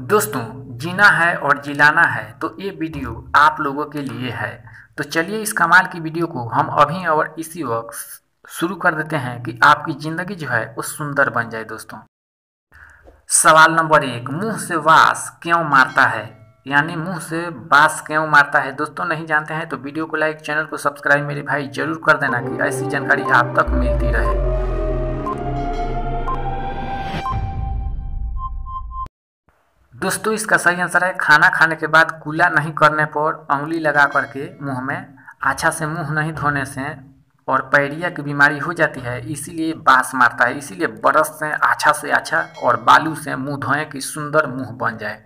दोस्तों जीना है और जिलाना है, तो ये वीडियो आप लोगों के लिए है। तो चलिए इस कमाल की वीडियो को हम अभी और इसी वक्त शुरू कर देते हैं कि आपकी ज़िंदगी जो है वो सुंदर बन जाए। दोस्तों सवाल नंबर 1, मुंह से वास क्यों मारता है, यानी मुंह से वास क्यों मारता है। दोस्तों नहीं जानते हैं तो वीडियो को लाइक, चैनल को सब्सक्राइब मेरे भाई जरूर कर देना कि ऐसी जानकारी आप तक मिलती रहे। दोस्तों इसका सही आंसर है, खाना खाने के बाद कुल्ला नहीं करने पर उंगली लगा करके मुंह में, अच्छा से मुंह नहीं धोने से और पैरिया की बीमारी हो जाती है, इसीलिए बास मारता है। इसीलिए ब्रश से अच्छा और बालू से मुंह धोएं कि सुंदर मुंह बन जाए।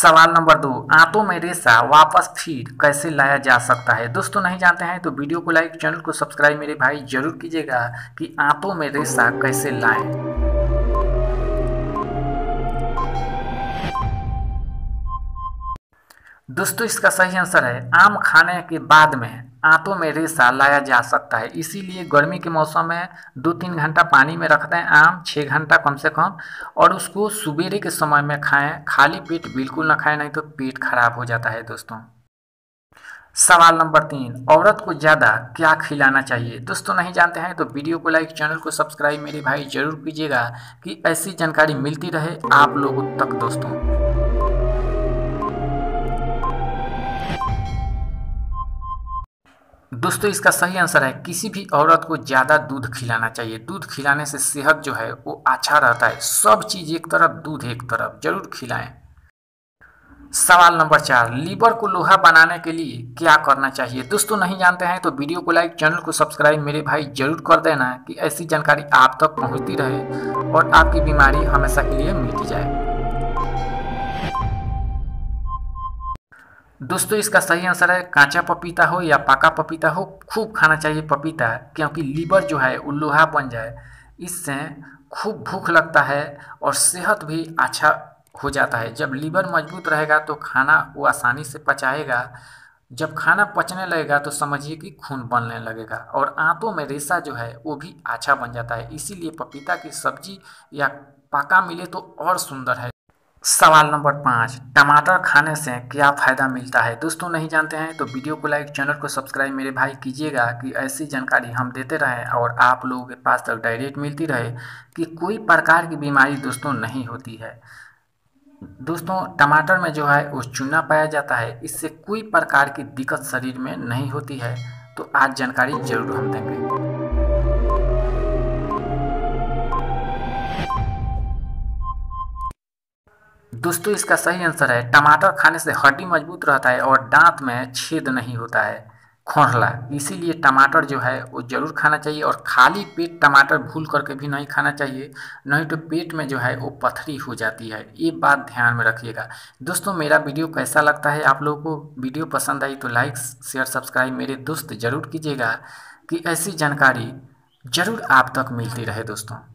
सवाल नंबर 2, आंतों में रेशा वापस फिर कैसे लाया जा सकता है। दोस्तों नहीं जानते हैं तो वीडियो को लाइक, चैनल को सब्सक्राइब मेरे भाई जरूर कीजिएगा कि आंतों में रेशा कैसे लाएं। दोस्तों इसका सही आंसर है, आम खाने के बाद में आंतों में रेशा लाया जा सकता है, इसीलिए गर्मी के मौसम में 2-3 घंटा पानी में रख दें आम, 6 घंटा कम से कम, और उसको सुबेरे के समय में खाएं। खाली पेट बिल्कुल ना खाएं, नहीं तो पेट खराब हो जाता है। दोस्तों सवाल नंबर 3, औरत को ज़्यादा क्या खिलाना चाहिए। दोस्तों नहीं जानते हैं तो वीडियो को लाइक, चैनल को सब्सक्राइब मेरे भाई जरूर कीजिएगा कि ऐसी जानकारी मिलती रहे आप लोगों तक। दोस्तों इसका सही आंसर है, किसी भी औरत को ज़्यादा दूध खिलाना चाहिए। दूध खिलाने से सेहत जो है वो अच्छा रहता है। सब चीज़ एक तरफ, दूध एक तरफ, जरूर खिलाएं। सवाल नंबर 4, लीवर को लोहा बनाने के लिए क्या करना चाहिए। दोस्तों नहीं जानते हैं तो वीडियो को लाइक, चैनल को सब्सक्राइब मेरे भाई जरूर कर देना कि ऐसी जानकारी आप तक पहुँचती रहे और आपकी बीमारी हमेशा के लिए मिट जाए। दोस्तों इसका सही आंसर है, कांचा पपीता हो या पका पपीता हो, खूब खाना चाहिए पपीता, क्योंकि लीवर जो है वो लोहा बन जाए, इससे खूब भूख लगता है और सेहत भी अच्छा हो जाता है। जब लीवर मजबूत रहेगा तो खाना वो आसानी से पचाएगा। जब खाना पचने लगेगा तो समझिए कि खून बनने लगेगा और आंतों में रेशा जो है वो भी अच्छा बन जाता है, इसीलिए पपीता की सब्जी या पका मिले तो और सुंदर है। सवाल नंबर 5, टमाटर खाने से क्या फ़ायदा मिलता है। दोस्तों नहीं जानते हैं तो वीडियो को लाइक, चैनल को सब्सक्राइब मेरे भाई कीजिएगा कि ऐसी जानकारी हम देते रहें और आप लोगों के पास तक डायरेक्ट मिलती रहे कि कोई प्रकार की बीमारी दोस्तों नहीं होती है। दोस्तों टमाटर में जो है वो चूना पाया जाता है, इससे कोई प्रकार की दिक्कत शरीर में नहीं होती है। तो आज जानकारी जरूर हम देंगे। दोस्तों इसका सही आंसर है, टमाटर खाने से हड्डी मजबूत रहता है और दांत में छेद नहीं होता है, खोरला, इसीलिए टमाटर जो है वो जरूर खाना चाहिए। और खाली पेट टमाटर भूल करके भी नहीं खाना चाहिए, नहीं तो पेट में जो है वो पथरी हो जाती है, ये बात ध्यान में रखिएगा। दोस्तों मेरा वीडियो कैसा लगता है आप लोगों को, वीडियो पसंद आई तो लाइक, शेयर, सब्सक्राइब मेरे दोस्त जरूर कीजिएगा कि ऐसी जानकारी जरूर आप तक मिलती रहे। दोस्तों